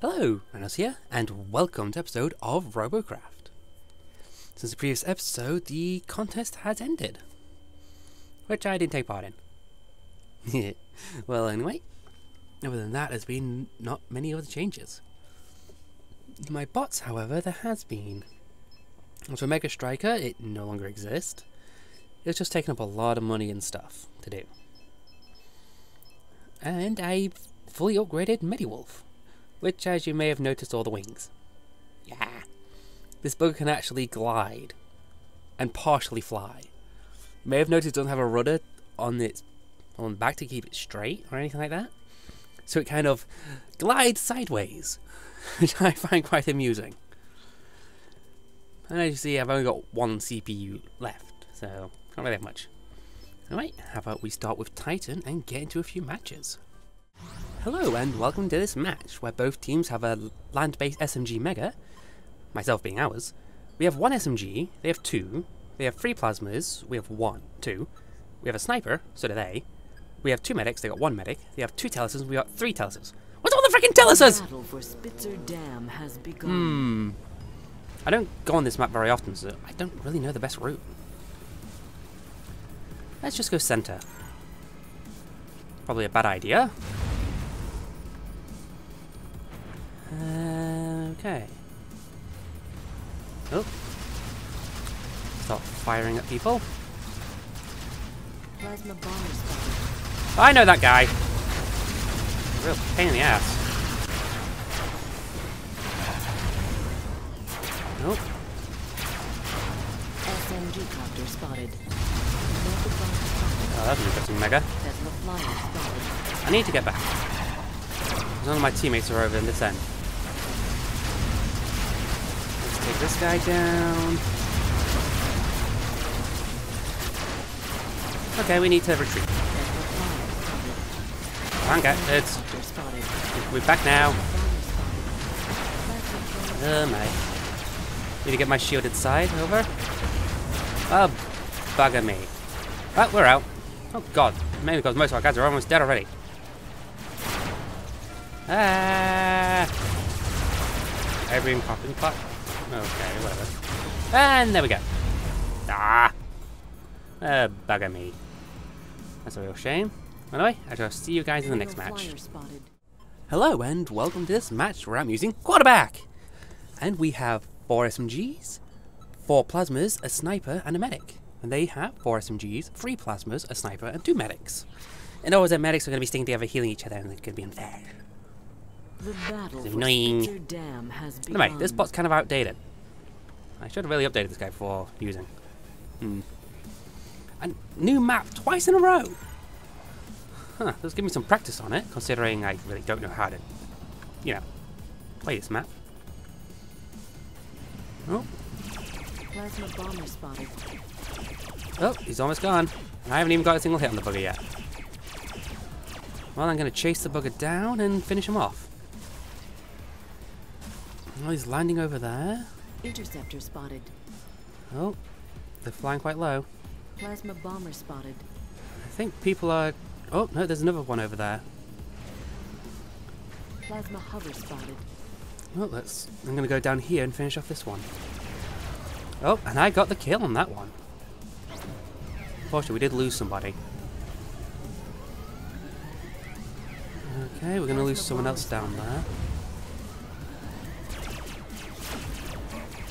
Hello, Reynolds here, and welcome to episode of Robocraft. Since the previous episode, the contest has ended, which I didn't take part in. Well, anyway, other than that, there's been not many other changes. In my bots, however, there has been. As for Mega Striker, it no longer exists. It's just taken up a lot of money and stuff to do. And I fully upgraded Medi-Wolf, which, as you may have noticed, all the wings. Yeah. This bug can actually glide and partially fly. You may have noticed it doesn't have a rudder on the back to keep it straight or anything like that. So it kind of glides sideways, which I find quite amusing. And as you see, I've only got one CPU left, so can't really have much. Alright, how about we start with Titan and get into a few matches. Hello and welcome to this match, where both teams have a land-based SMG Mega, myself being ours. We have one SMG, they have two, they have three plasmas, we have two, we have a sniper, so do they, we have two medics, they got one medic, they have two telisers, we got three telisers. What's all the freaking telisers?! The battle for Spitzer Dam has begun. I don't go on this map very often, so I don't really know the best route. Let's just go center. Probably a bad idea. Okay. Oh. Stop firing at people. I know that guy. Real pain in the ass. Nope. SMG copter spotted. Oh, that's an interesting mega. I need to get back. None of my teammates are over in this end. Take this guy down. Okay, we need to retreat. Okay, it's... We're back now. Oh my. Need to get my shielded side over. Oh, bugger me. But we're out. Oh god, maybe because most of our guys are almost dead already. Ah! Everyone popping pot. Okay, whatever. And there we go. Ah! Bugger me. That's a real shame. Anyway, I shall see you guys in the next match. Hello and welcome to this match where I'm using Quarterback! And we have four SMGs, four plasmas, a sniper, and a medic. And they have four SMGs, three plasmas, a sniper, and two medics. And always the medics are going to be sticking together, healing each other, and it's going to be unfair. It's annoying. Anyway, this bot's kind of outdated. I should have really updated this guy before using. And new map twice in a row! Huh, let's give me some practice on it, considering I really don't know how to, you know, play this map. Oh. Plasma bomber spotted. Oh, he's almost gone. I haven't even got a single hit on the bugger yet. Well, I'm going to chase the bugger down and finish him off. Oh, he's landing over there. Interceptor spotted. Oh, they're flying quite low. Plasma bomber spotted. I think people are... Oh, no, there's another one over there. Plasma hover spotted. Well, let's... I'm going to go down here and finish off this one. Oh, and I got the kill on that one. Unfortunately, we did lose somebody. Okay, we're going to lose someone else down there.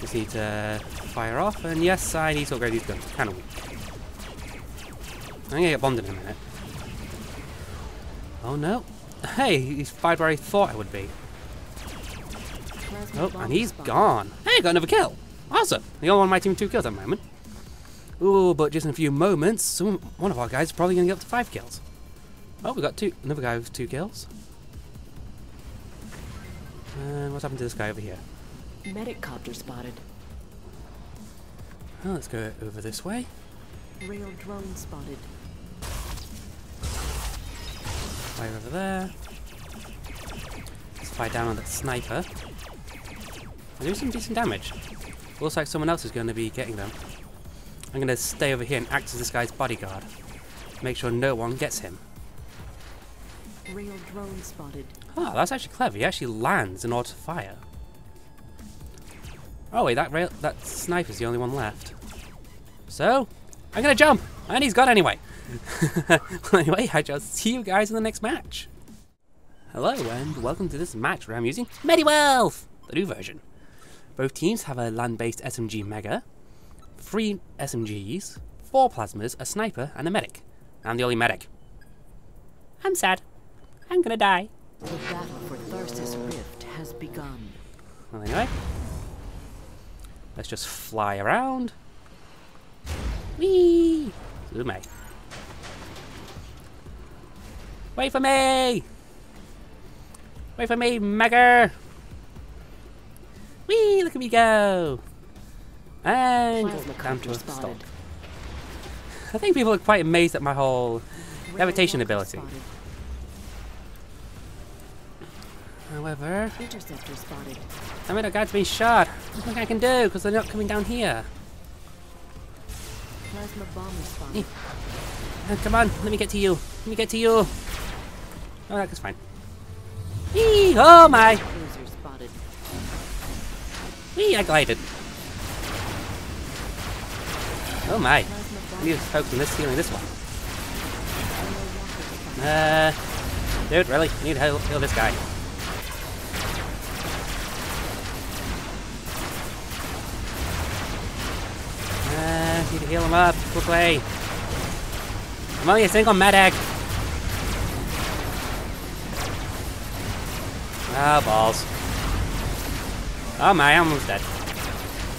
Just need to fire off, and yes, I need to upgrade these guns. Kind of weak. I'm going to get bombed in a minute. Oh no. Hey, he's fired where I thought I would be. Oh, and he's gone. Hey, I got another kill. Awesome. The only one on my team with 2 kills at the moment. Ooh, but just in a few moments, one of our guys is probably going to get up to 5 kills. Oh, we got another guy with 2 kills. And what's happened to this guy over here? Medic copter spotted. Well, let's go over this way. Rail drone spotted. Fly over there. Let's fly down on that sniper. I do some decent damage. Looks like someone else is going to be getting them. I'm going to stay over here and act as this guy's bodyguard. Make sure no one gets him. Rail drone spotted. Oh, that's actually clever. He actually lands in order to fire. Oh wait, that sniper's the only one left. So, I'm gonna jump, and he's gone anyway. Anyway, I shall see you guys in the next match. Hello, and welcome to this match where I'm using Medi-Wealth, the new version. Both teams have a land-based SMG Mega, 3 SMGs, 4 plasmas, a sniper, and a medic. I'm the only medic. I'm sad. I'm gonna die. The battle for Tharsis Rift has begun. Well, anyway, let's just fly around. Whee! Zoom-ay. Wait for me! Wait for me, Mega! Whee! Look at me go! And down to a stop. I think people are quite amazed at my whole levitation ability. However, I mean, our guard's been shot. There's nothing I can do because they're not coming down here. Plasma bomb spotted. Oh, come on, let me get to you. Let me get to you. Oh, that's fine. Whee! Oh my! Whee! I glided. Oh my! I need to focus on this, healing this one. Dude, really? I need to heal this guy. Need to heal him up quickly. I'm only a single medic. Ah, oh, balls. Oh my, I'm almost dead.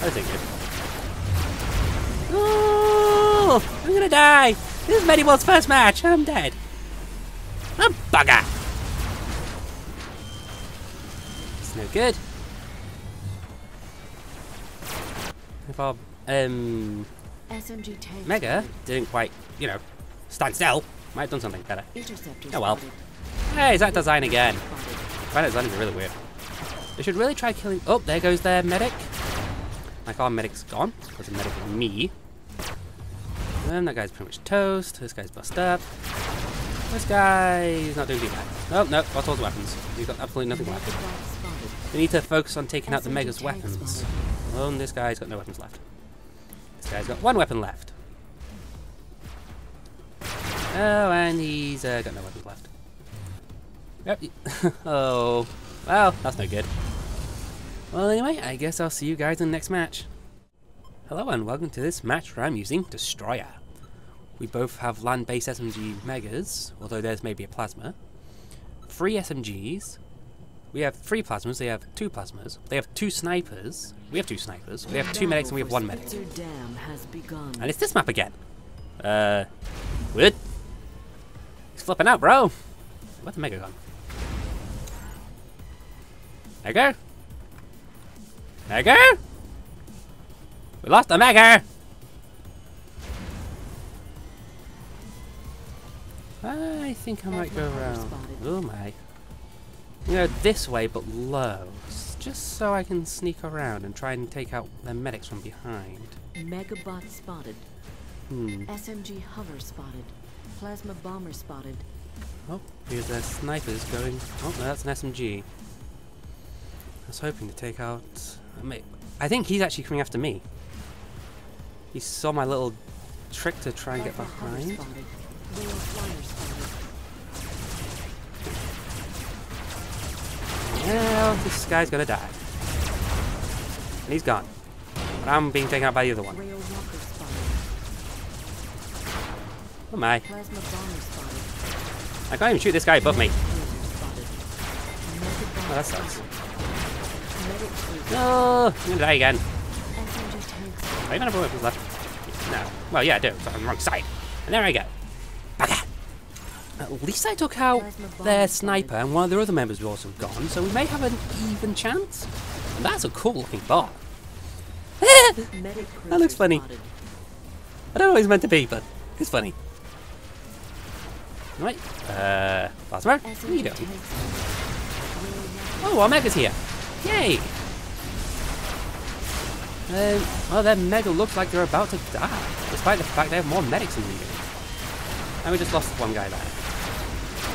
That isn't good. Ooh, I'm gonna die. This is Medi-Wolf's first match. I'm dead. I'm a bugger. It's no good. If our Mega didn't quite, you know, stand still, might have done something better. Oh well. Hey, is that design again? That design is really weird. They should really try killing. Oh, there goes their medic. Like our medic's gone. There's a medic with me. And that guy's pretty much toast. This guy's bust up. This guy's not doing too bad. Oh no, got all the weapons. He's got absolutely nothing left. We need to focus on taking out the Mega's weapons. Oh, and this guy's got no weapons left. This guy's got one weapon left. Oh, and he's got no weapons left. Yep. Oh, well, that's no good. Well, anyway, I guess I'll see you guys in the next match. Hello and welcome to this match where I'm using Destroyer. We both have land-based SMG Megas, although there's maybe a plasma. 3 SMGs. We have 3 plasmas, they have 2 plasmas. They have 2 snipers. We have 2 snipers. We have 2 medics and we have 1 medic. And it's this map again. Weird. He's flipping out, bro. Where's the Mega gone? Mega? Mega? We lost the Mega! I think I might go around. Oh my. You know, this way but low. Just so I can sneak around and try and take out their medics from behind. Megabot spotted. SMG hover spotted. Plasma bomber spotted. Oh, here's their snipers going. Oh, no, that's an SMG. I was hoping to take out. I think he's actually coming after me. He saw my little trick to try and get behind. Well, this guy's gonna die. And he's gone. But I'm being taken out by the other one. Oh my. I can't even shoot this guy above me. Oh, that sucks. Oh, I'm gonna die again. I don't even have weapons left. No. Well, yeah, I do. I'm on the wrong side. And there I go. Bugger. At least I took out their sniper, and one of their other members was also gone, so we may have an even chance. And that's a cool-looking bot. That looks funny. I don't know what it's meant to be, but it's funny. Right. Plasma, what are you doing? Oh, our Mega's here. Yay! Well, their Mega looks like they're about to die, despite the fact they have more medics than we do. And we just lost one guy there.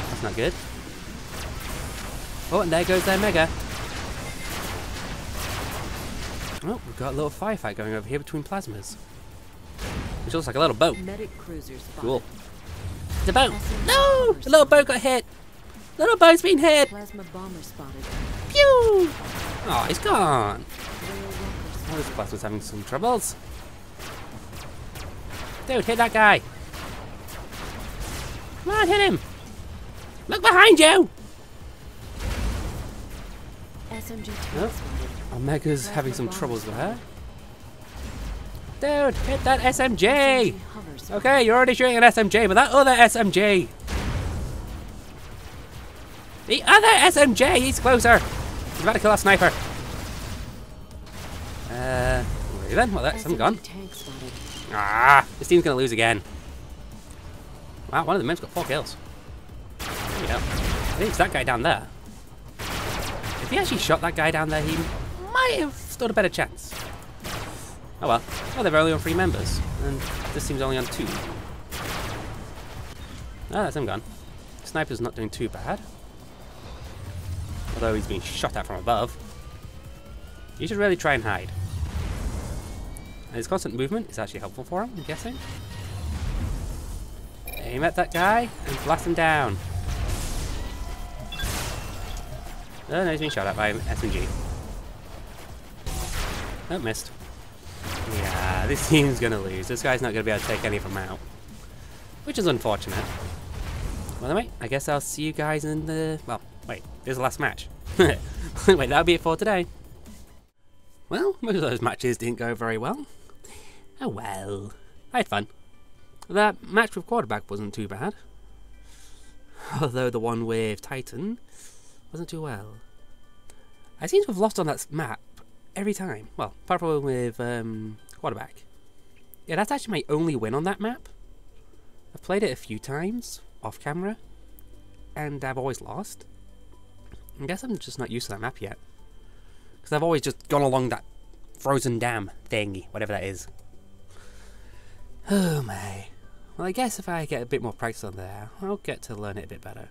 That's not good. Oh, and there goes their Mega. Oh, we've got a little firefight going over here between plasmas. Which looks like a little boat. Cool. It's a boat! No! The little boat got hit! The little boat's been hit! Pew! Oh, he's gone! Oh, this plasma's having some troubles. Dude, hit that guy! Come on, hit him! Look behind you! Oh, Omega's having some troubles with her. Dude, hit that SMG! Okay, you're already shooting an SMG, but that other SMG! The other SMG! He's closer! He's about to kill that sniper. Really then? Well, that's him gone. Ah, this team's gonna lose again. Wow, one of the men's got 4 kills. There we go. I think it's that guy down there. If he actually shot that guy down there, he might have stood a better chance. Oh well. Oh, they're only on 3 members. And this team's only on 2. Oh, that's him gone. Sniper's not doing too bad. Although he's being shot at from above. You should really try and hide. And his constant movement is actually helpful for him, I'm guessing. Aim at that guy and blast him down. Oh no, he's been shot at by an SMG. Oh, missed. Yeah, this team's gonna lose. This guy's not gonna be able to take any of them out. Which is unfortunate. Well, anyway, I guess I'll see you guys in the... Well, wait, this is the last match. Wait, that'll be it for today. Well, most of those matches didn't go very well. Oh well. I had fun. That match with Quarterback wasn't too bad. Although the one with Titan... wasn't too well. I seem to have lost on that map every time. Well, apart from with Quarterback. Yeah, that's actually my only win on that map. I've played it a few times off camera, and I've always lost. I guess I'm just not used to that map yet, because I've always just gone along that Frozen Dam thingy, whatever that is. Oh my. Well, I guess if I get a bit more practice on there, I'll get to learn it a bit better.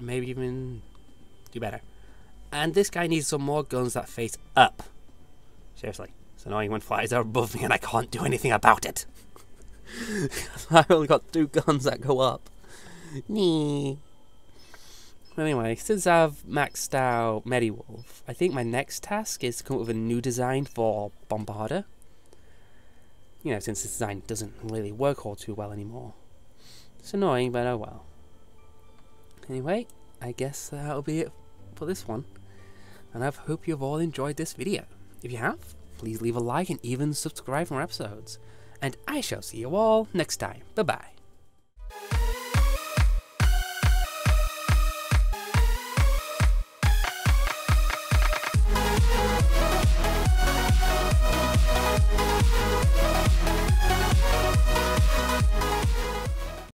Maybe even do better. And this guy needs some more guns that face up. Seriously. It's annoying when flies are above me and I can't do anything about it. I've only got 2 guns that go up. Nee. Anyway, since I've maxed out Medi-Wolf, I think my next task is to come up with a new design for Bombarder. You know, since this design doesn't really work all too well anymore. It's annoying, but oh well. Anyway, I guess that'll be it for this one, and I hope you've all enjoyed this video. If you have, please leave a like and even subscribe for more episodes, and I shall see you all next time. Bye bye.